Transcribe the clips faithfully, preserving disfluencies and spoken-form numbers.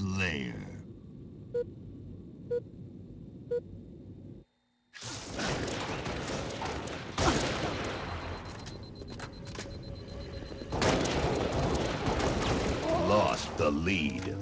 Slayer. Lost the lead.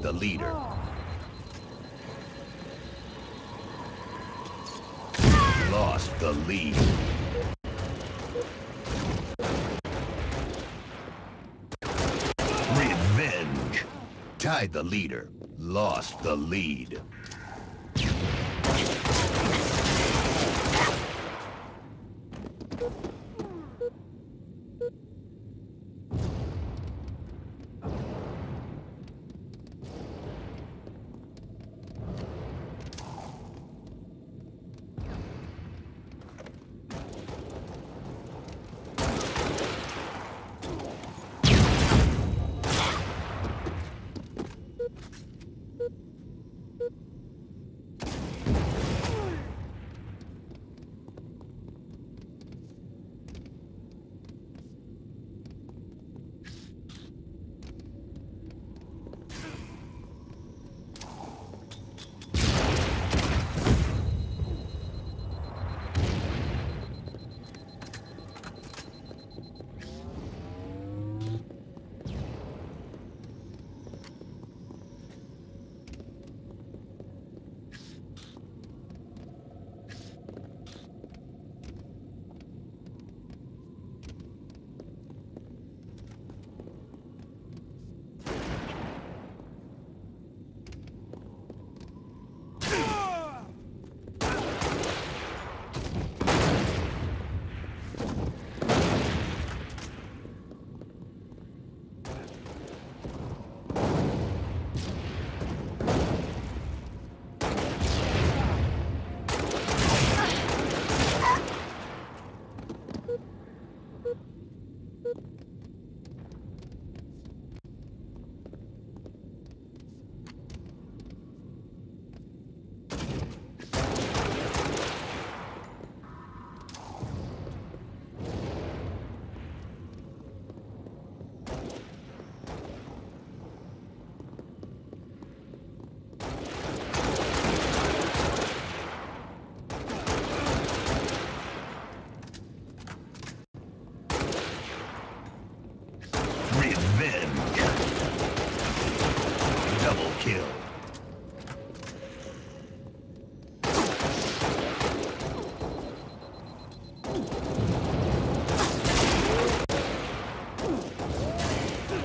The leader. Lost the lead. Revenge. Tied the leader. Lost the lead. Boop.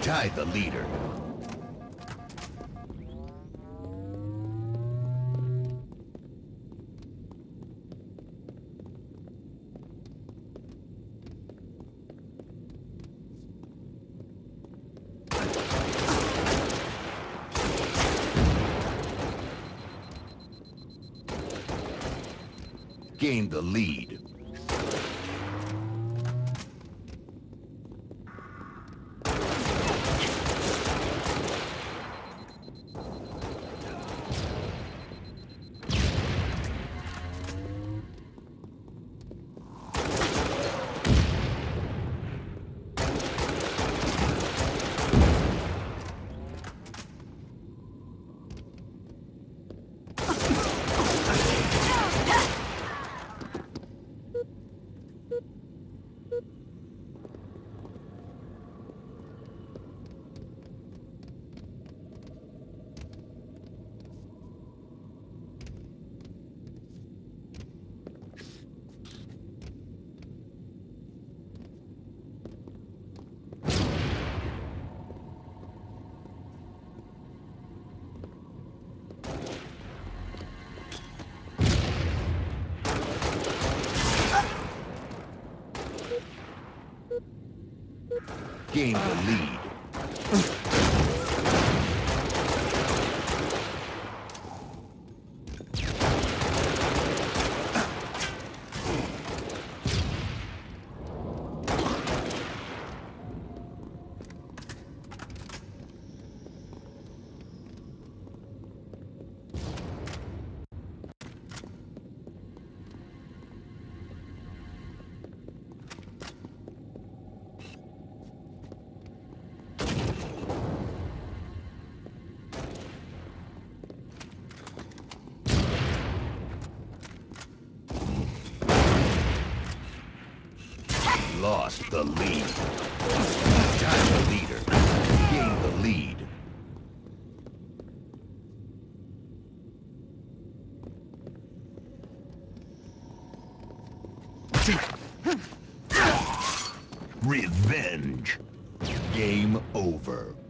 Tie the leader. Gain the lead. Gain the lead. Lost the lead. Tie the leader. Gain the lead. Revenge. Game over.